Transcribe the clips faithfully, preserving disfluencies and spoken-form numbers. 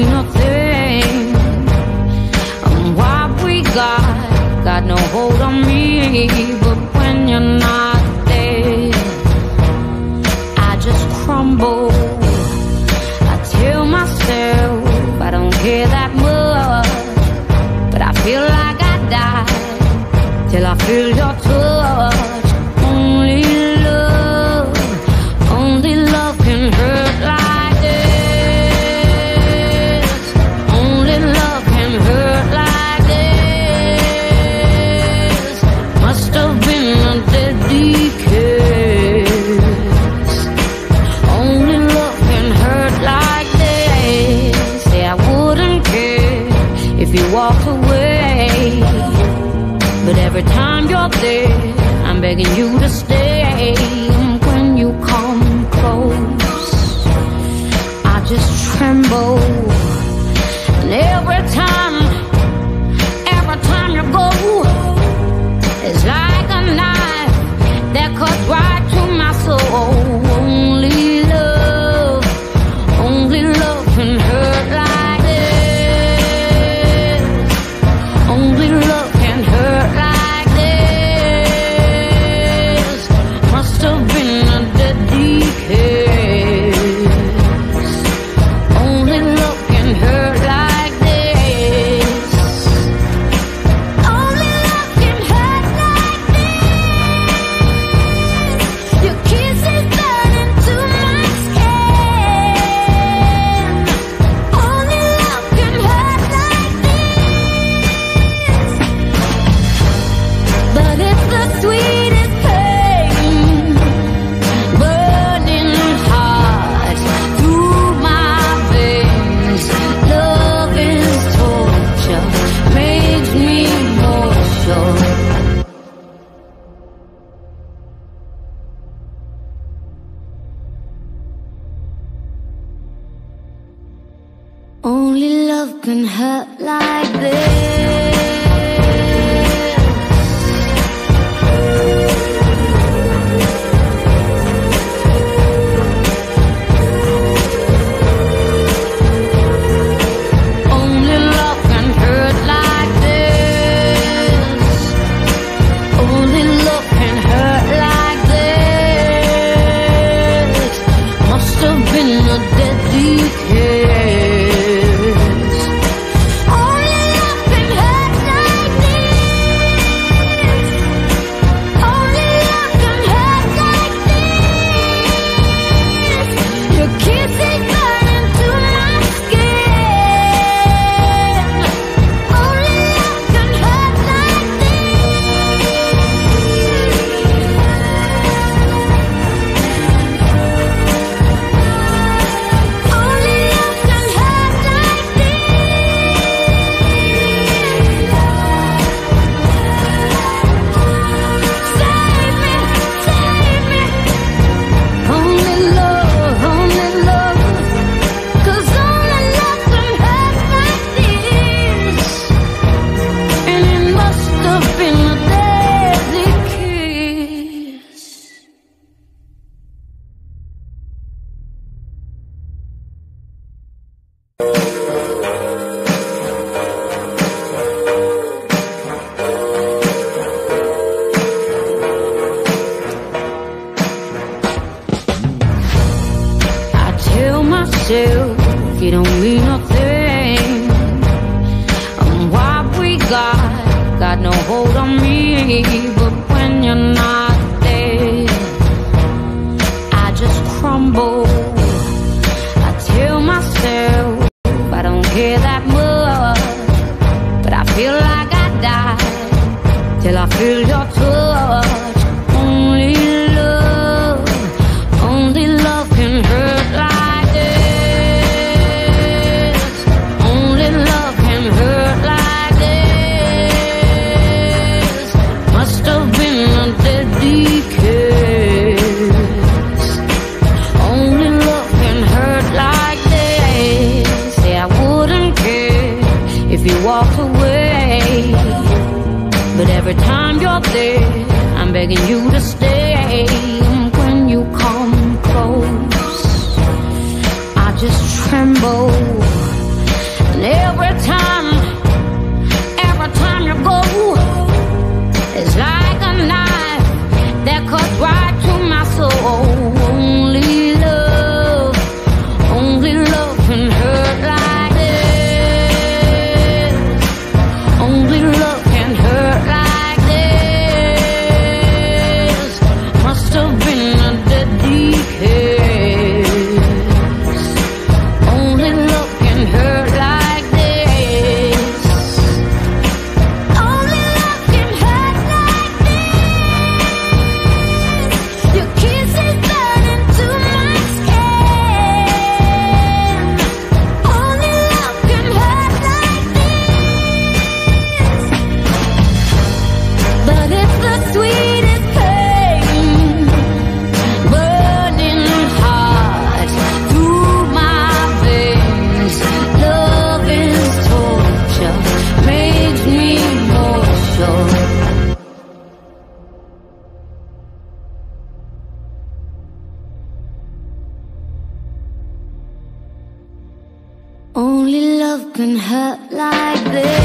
see nothing and what we got got no hold on me. But when you're not there, I just crumble. I tell myself I don't care that much, but I feel like I died till I feel your touch. Only love, only love can hurt like this. Only love can hurt like this. Must have been a deadly kiss. Only love can hurt like this. Say I wouldn't care if you walked away, but every time you're there, I'm begging you to stay. And when you come close, I just tremble. And every time, every time you go, it's like a knife that cuts right to my soul. Only love, only love can hurt like this. Only love can hurt like this. Only love can hurt like this. You don't mean nothing, and what we got got no hold on me. But when you're not there, I just crumble. I tell myself I don't care that much, but I feel like I died till I feel your touch. Only love, only love can hurt like this. Walk away, but every time you're there, I'm begging you to stay. And when you come close, I just tremble. And every time, every time you go, it's like a knife that cuts right to my soul. Only love, only love can hurt like this. Only love can hurt like this. Must have been a deadly case. Only love can hurt. Only love can hurt like this.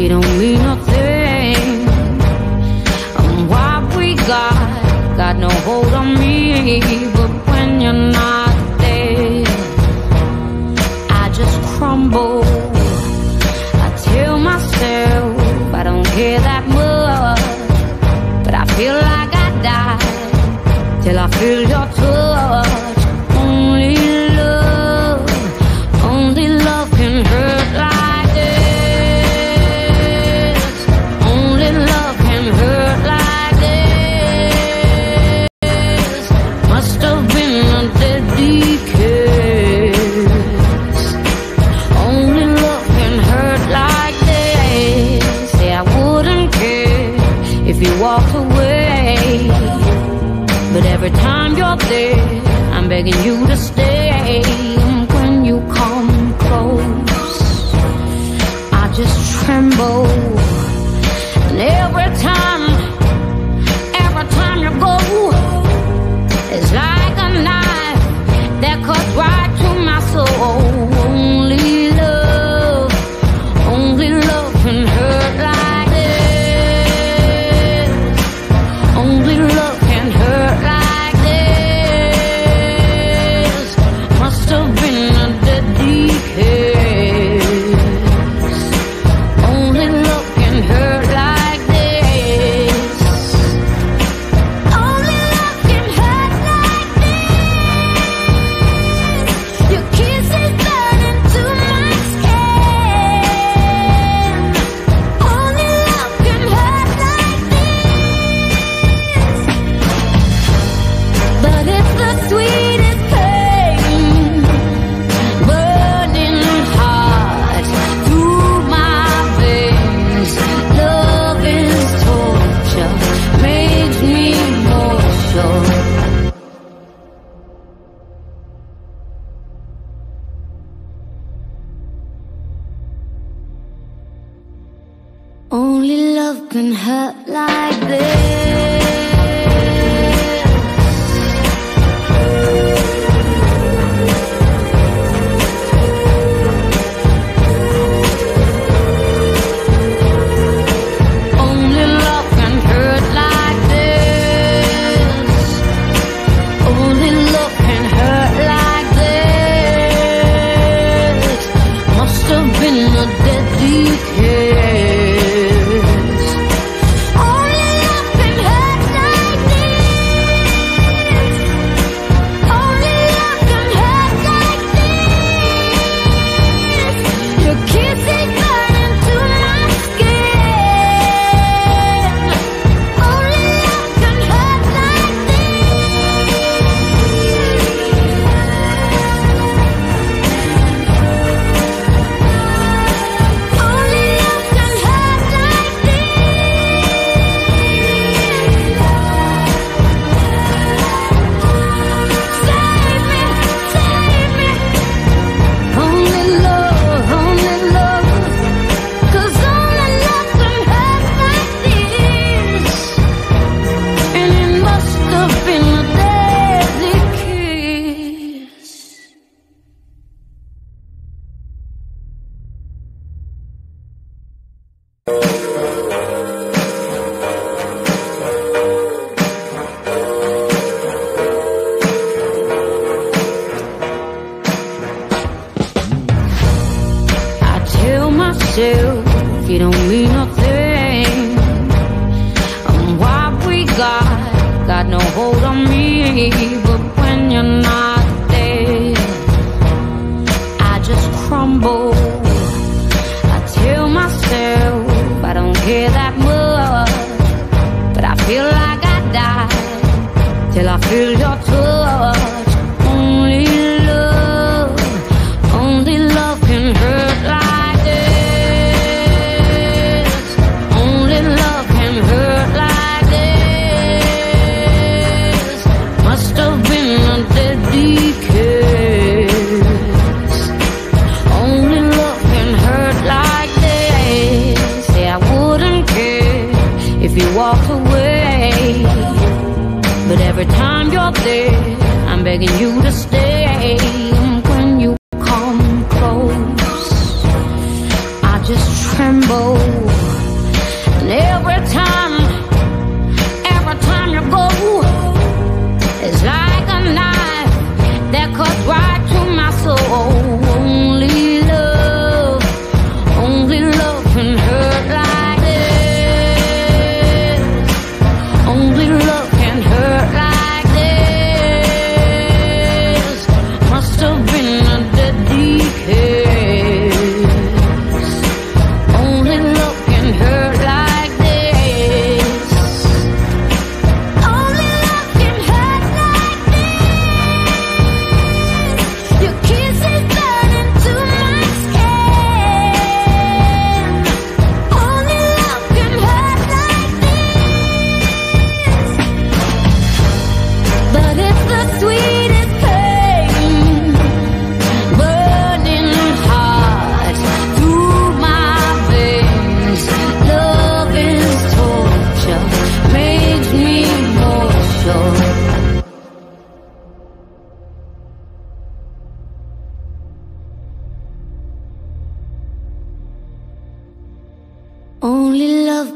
You don't mean nothing, and what we got got no hold on me. But when you're not there, I just crumble. I tell myself I don't care that much, but I feel like I die till I feel your touch. Only love, only love can hurt like this. Walked away, but every time you're there, I'm begging you to stay. And when you come close, I just tremble. And every time, every time you go, it's like a knife that cuts right to my soul. Only love, only love can hurt like. Only love. love can hurt like this. Deadly kiss. Only love.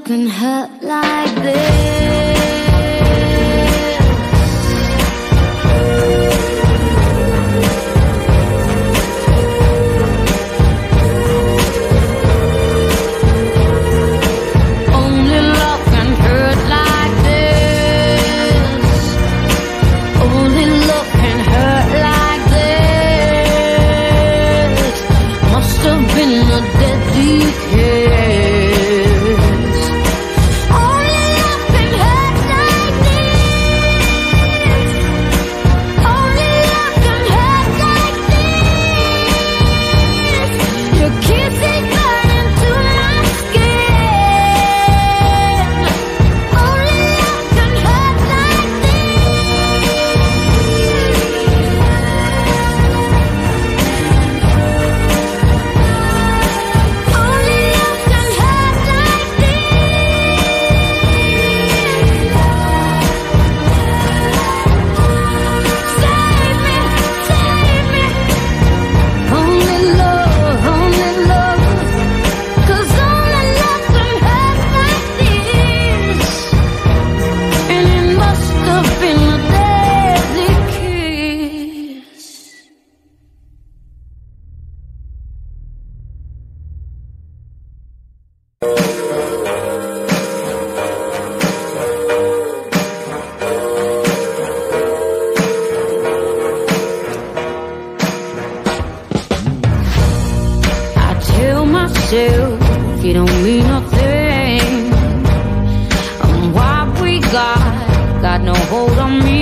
got no hold on me.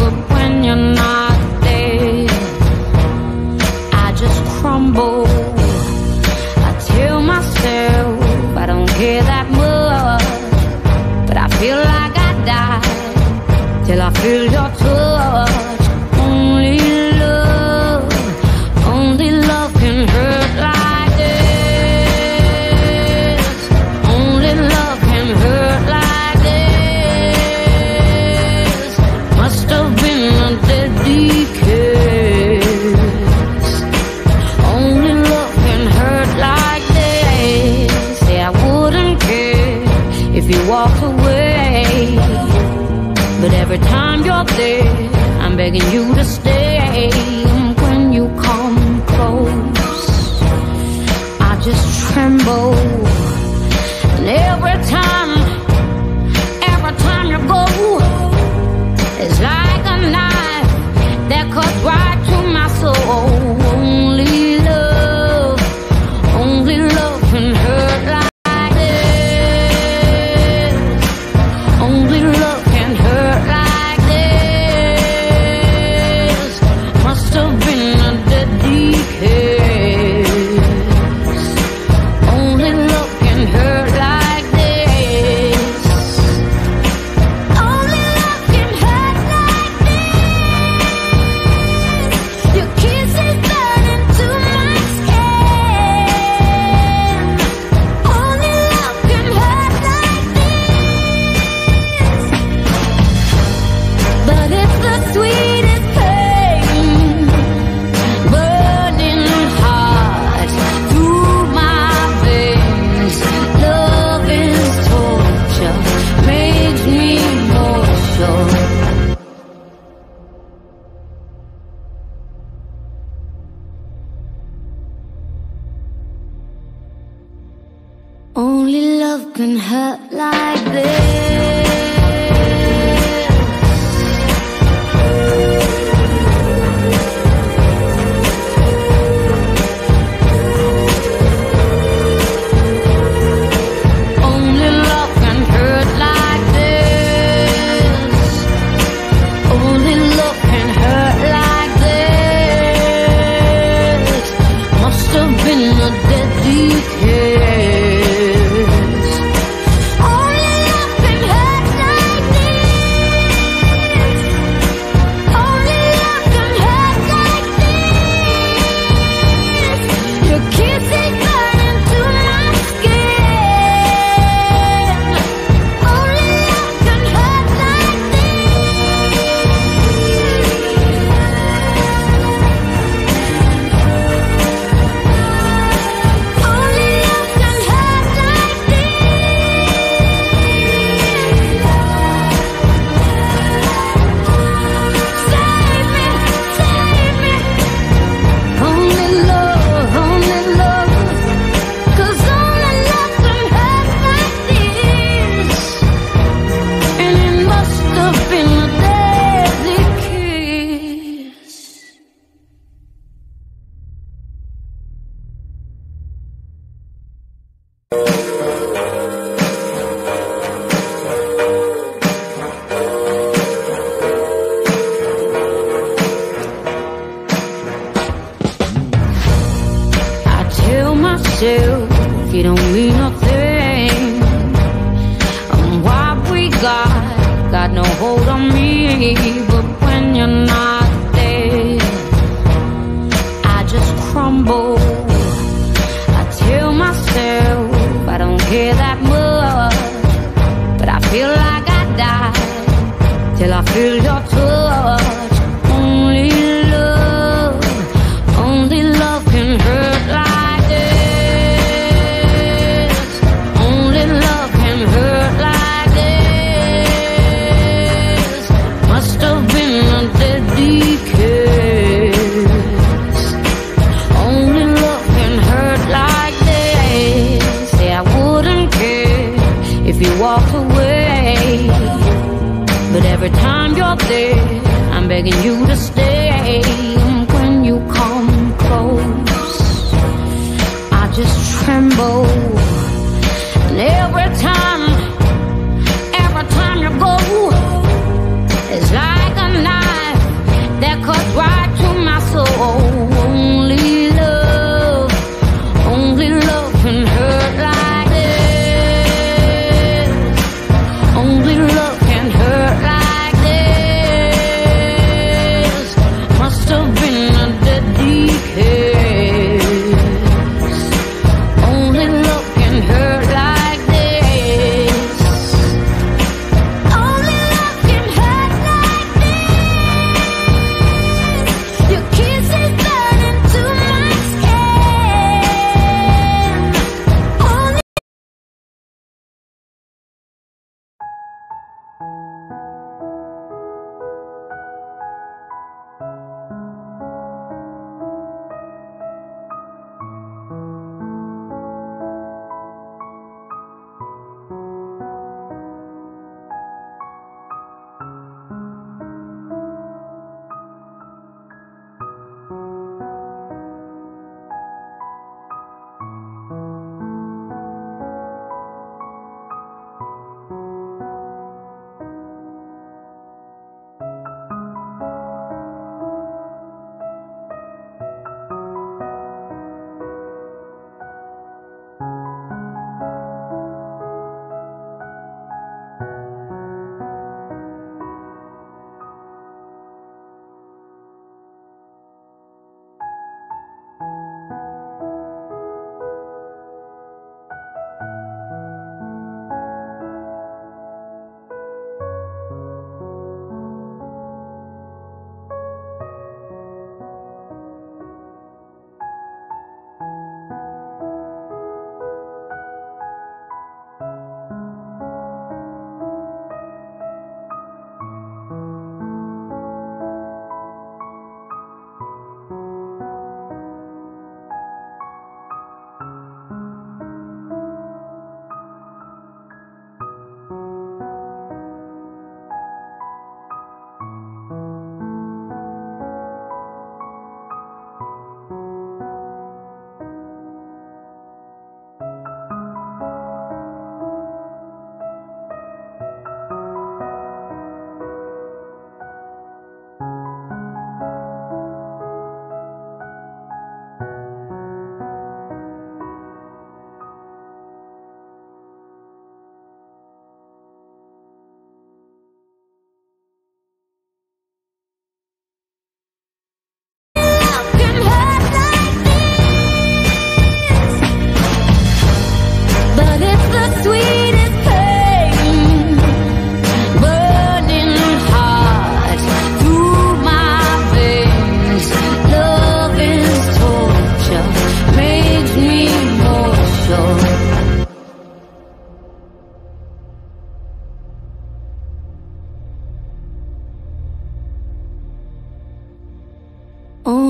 But when you're not there, I just crumble. I tell myself I don't care that much, but I feel like I die till I feel your touch. Only love, only love can hurt like this. Only love can hurt like this. Must have been a deadly kiss. Only love can hurt like this. Say I wouldn't care if you walked away, but every time you're there, I'm begging you to stay. And when you come close, I just tremble. And every time, every time you go, it's like a knife that cuts right to my soul. Only love, only love can hurt like this. Only love can hurt like this. Only love can hurt like this. You don't mean nothing, and what we got got no hold on me. But when you're not there, I just crumble. I tell myself I don't care that much, but I feel like I die till I feel your touch. Only love, only love can hurt like this. Walk away, but every time you're there, I'm begging you to stay. And when you come close, I just tremble. And every time, every time you go,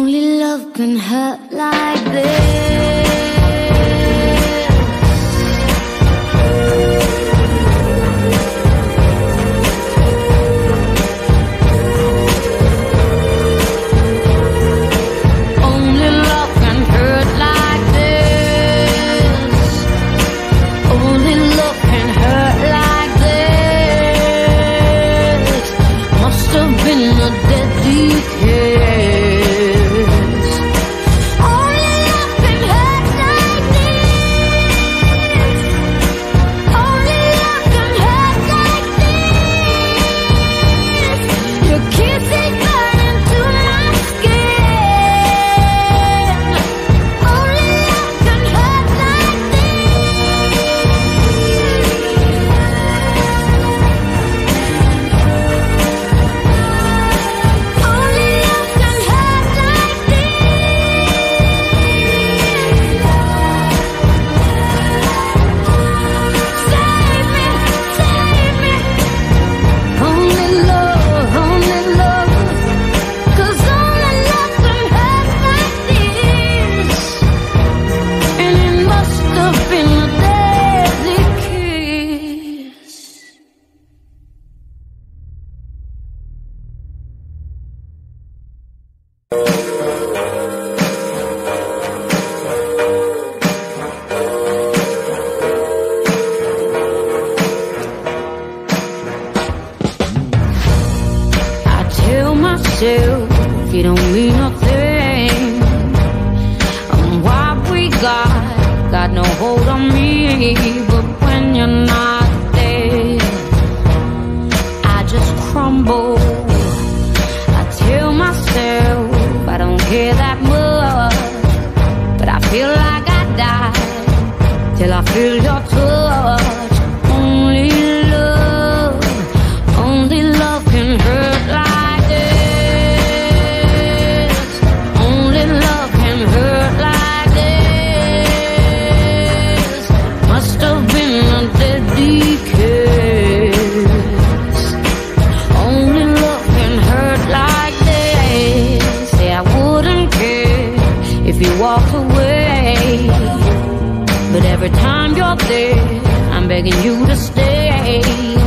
Only love can hurt like this. You don't mean nothing, and what we got got no hold on me. But when you're not there, I just crumble. I tell myself I don't care that much, but I feel like I die till I feel your touch. Only love, only love can hurt like this. Every time you're there, I'm begging you to stay.